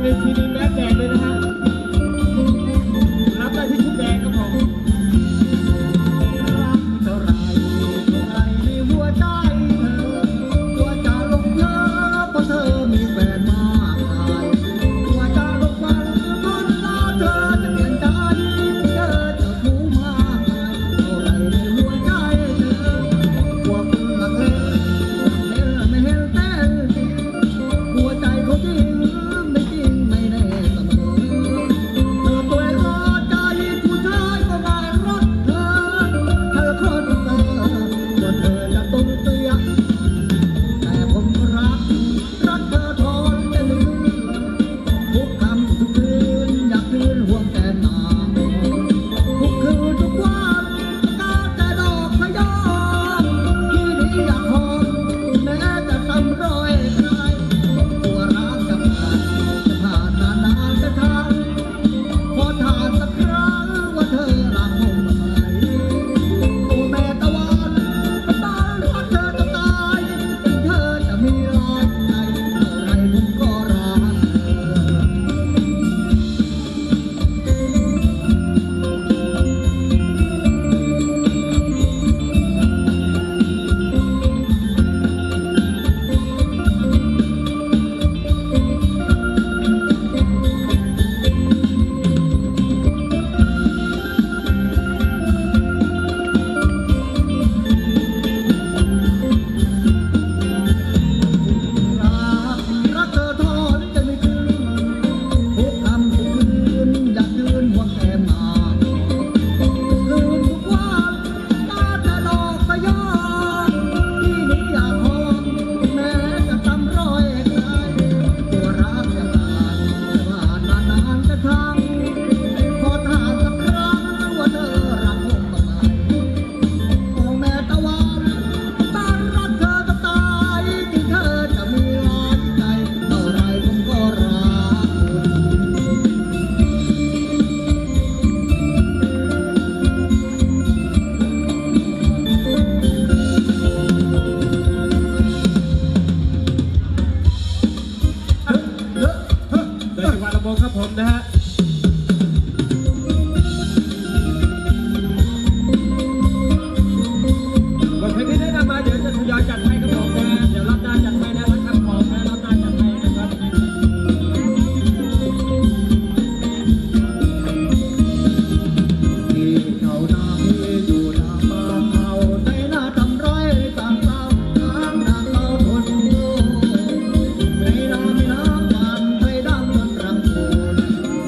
นเวทีนี้แม่แจกเลยนะฮะรับได้ที่ชุดแดงครับผมรักเท่าไรไรในหัวใจเธอหัวใจลงเธอเพราะเธอมีแฟนมากมายหัวใจลงฟันคนเราเธอจะเปลี่ยนใจเธอจะผูกมากมายเท่าไรในหัวใจเธอหัวคนรักเล่นเล่นไม่เห็นเต้นหัวใจเขาจริงครับผมนะฮะบทเพลงที่ได้นำมาเดี๋ยวจะทยอยจัดให้ครับผมนะเดี๋ยวรับได้จัดให้นะรับครับผมนะรับได้จัดให้นะครับที่เขานำอยู่นำมาเขาในหน้าทำร้อยต่างเศร้าต่างนางเล่าคนดูในน้ำน้ำมันไทยดังมันรำโขน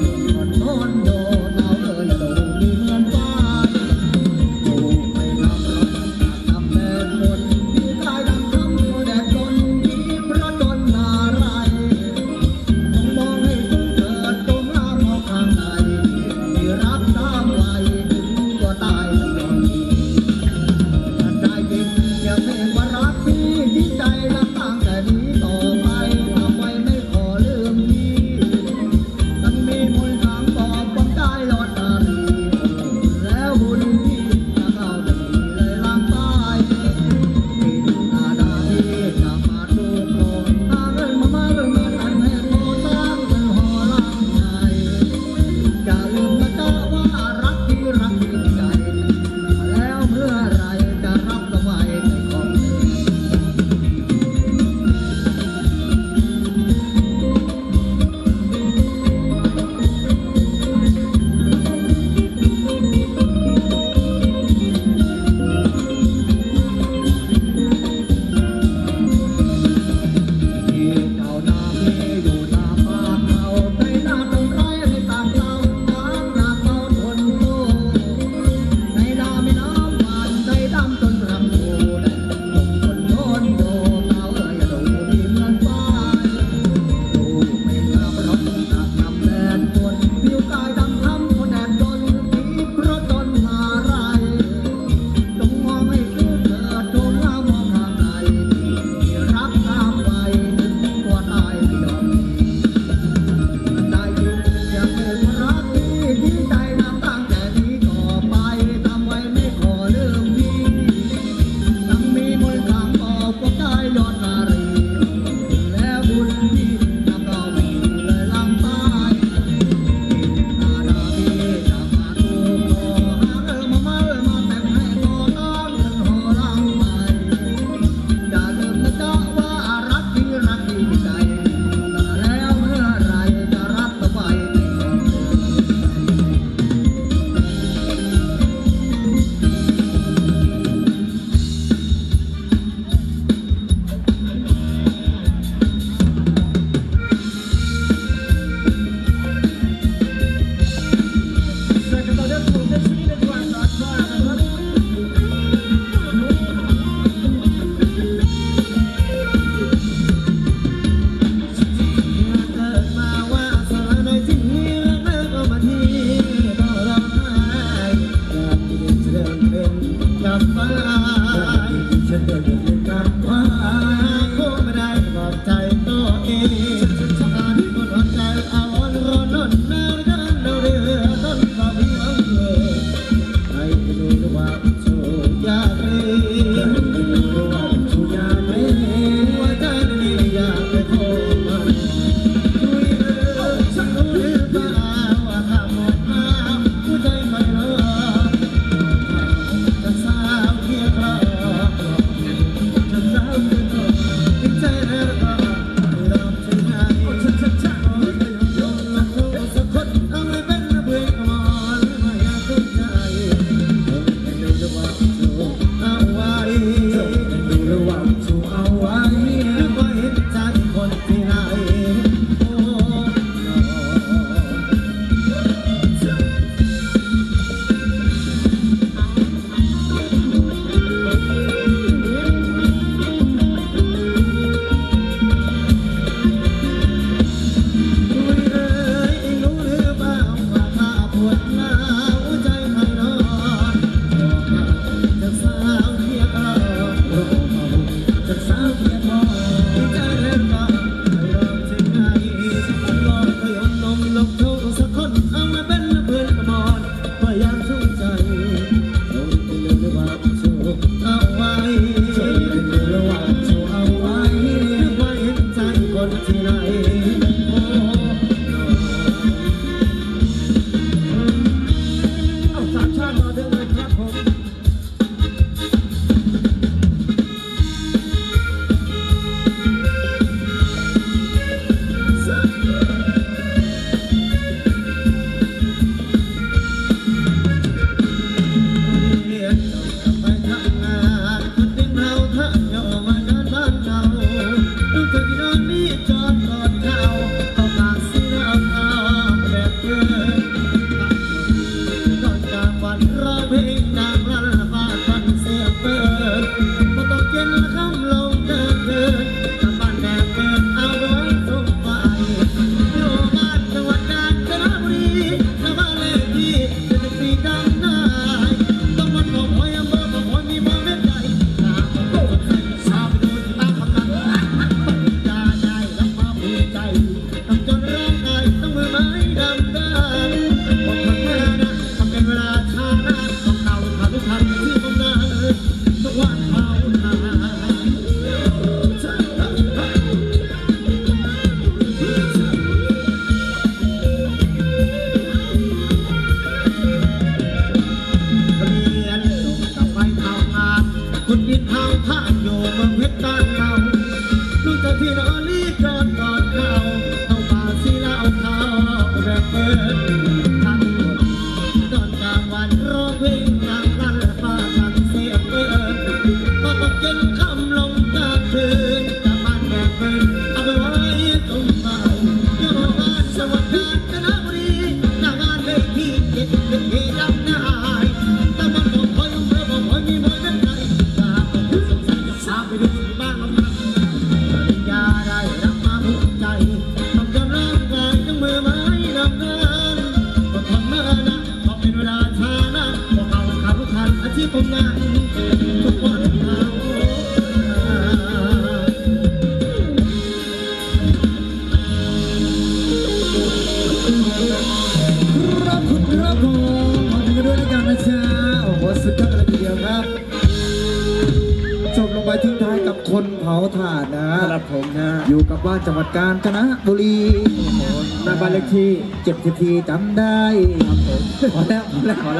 เผาถ่านนะสำหรับผมนะอยู่กับว่าจังหวัดกาญจนบุรีบ้านเลขที่74จำได้ครับผมขอแล้ว